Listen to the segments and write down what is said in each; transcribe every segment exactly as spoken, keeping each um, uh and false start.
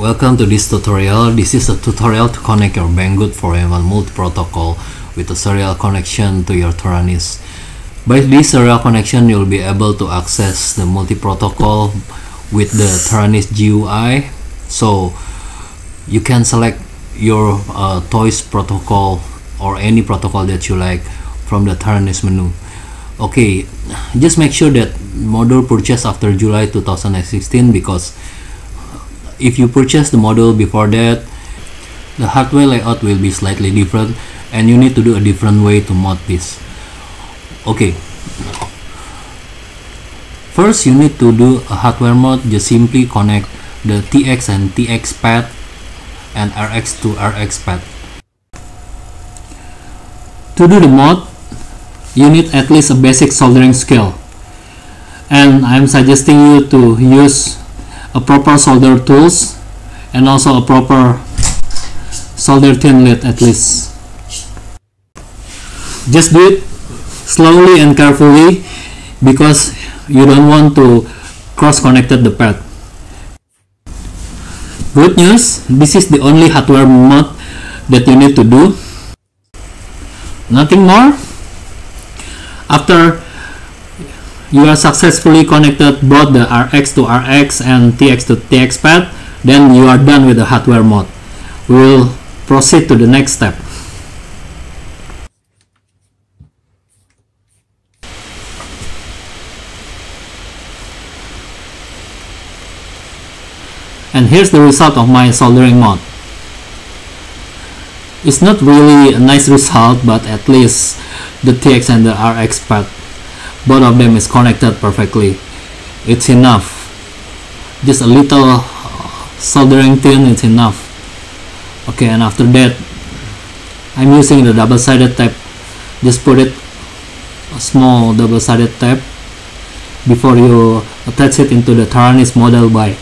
Welcome to this tutorial. This is a tutorial to connect your Banggood four M one Multi Protocol with a serial connection to your Taranis. By this serial connection, you'll be able to access the Multi Protocol with the Taranis G U I. So you can select your uh, TAER protocol or any protocol that you like from the Taranis menu. Okay, just make sure that model purchased after July two thousand sixteen, because if you purchase the model before that, the hardware layout will be slightly different and you need to do a different way to mod this. Okay, first you need to do a hardware mod. Just simply connect the T X and T X path and R X to R X path. To do the mod, you need at least a basic soldering skill, and I'm suggesting you to use a proper solder tools and also a proper solder tin lid. At least just do it slowly and carefully, because you don't want to cross connected the path. Good news, this is the only hardware mod that you need to do, nothing more. After you are successfully connected both the R X to R X and T X to T X path, then you are done with the hardware mod. We will proceed to the next step. And here's the result of my soldering mod. It's not really a nice result, but at least the T X and the R X path, both of them is connected perfectly. It's enough. Just a little soldering tin is enough. Okay, and after that, I'm using the double-sided tape. Just put it a small double-sided tape before you attach it into the Taranis model by.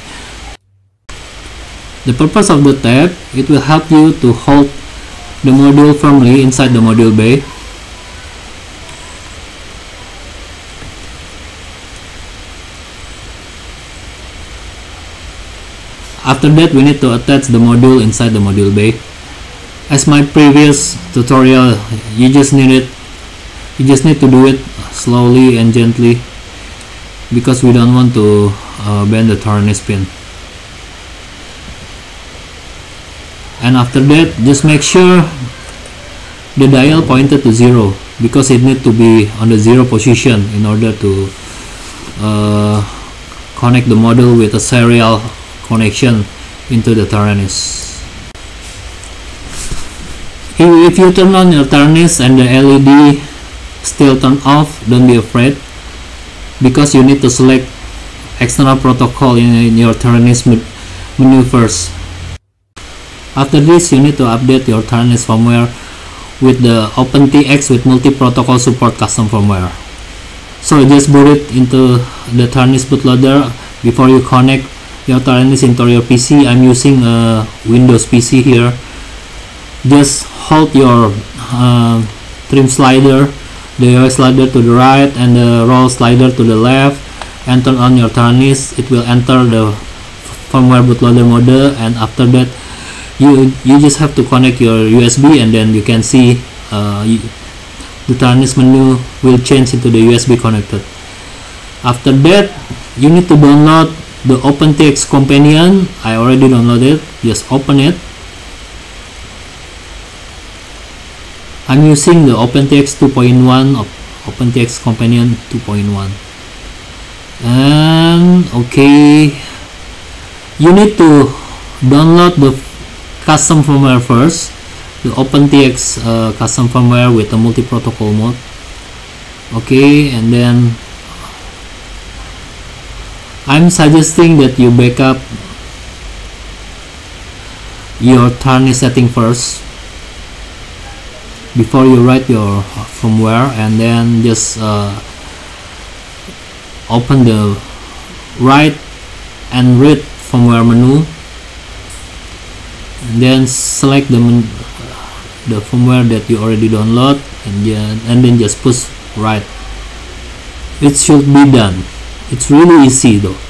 The purpose of the tape, it will help you to hold the module firmly inside the module bay. After that, we need to attach the module inside the module bay. As my previous tutorial, you just need it. You just need to do it slowly and gently, because we don't want to uh, bend the Taranis pin. And after that, just make sure the dial pointed to zero, because it needs to be on the zero position in order to uh, connect the module with a serial connection into the Taranis. If you turn on your Taranis and the L E D still turn off, don't be afraid, because you need to select external protocol in your Taranis menu first. After this, you need to update your Taranis firmware with the OpenTX with multi-protocol support custom firmware. So just boot it into the Taranis bootloader before you connect your Taranis into your P C. I'm using a Windows P C here. Just hold your uh, trim slider, the U I slider to the right and the roll slider to the left, and turn on your Taranis. It will enter the firmware bootloader mode, and after that you you just have to connect your U S B, and then you can see uh, you, the Taranis menu will change into the U S B connected. After that, you need to download the OpenTX companion. I already downloaded it. Just open it. I'm using the OpenTX two point one, OpenTX companion two point one. And okay, you need to download the custom firmware first, the OpenTX uh, custom firmware with the multi-protocol mode. Okay, and then I'm suggesting that you backup your Taranis setting first before you write your firmware, and then just uh, open the write and read firmware menu, and then select the the firmware that you already download, and then and then just push write. It should be done. It's really easy though.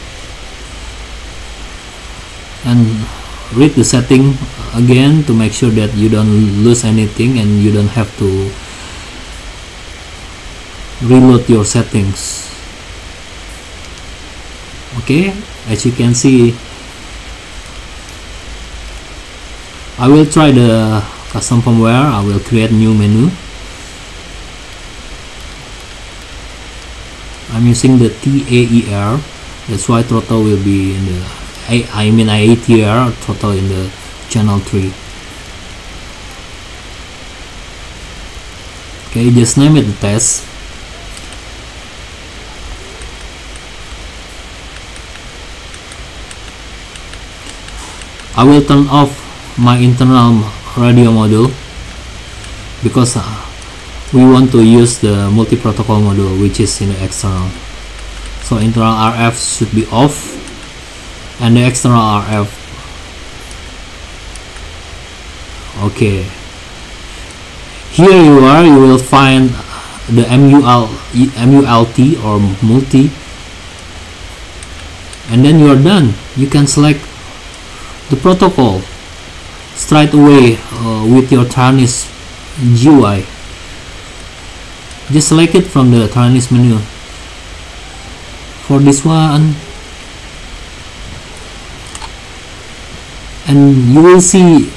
And read the setting again to make sure that you don't lose anything and you don't have to reload your settings. Okay, as you can see, I will try the custom firmware. I will create new menu. I'm using the T A E R, that's why throttle will be in the I, I mean I A T R, throttle in the channel three. Okay, just name it the test. I will turn off my internal radio module because uh, we want to use the multi-protocol module which is in the external. So internal R F should be off and the external R F. Okay, here you are, you will find the M U L T or multi, and then you are done. You can select the protocol straight away uh, with your Taranis G U I. Just select it from the Taranis menu. For this one, and you will see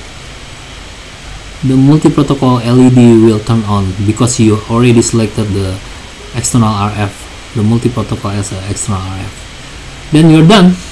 the multi-protocol L E D will turn on because you already selected the external R F, the multi-protocol as an external R F. Then you're done.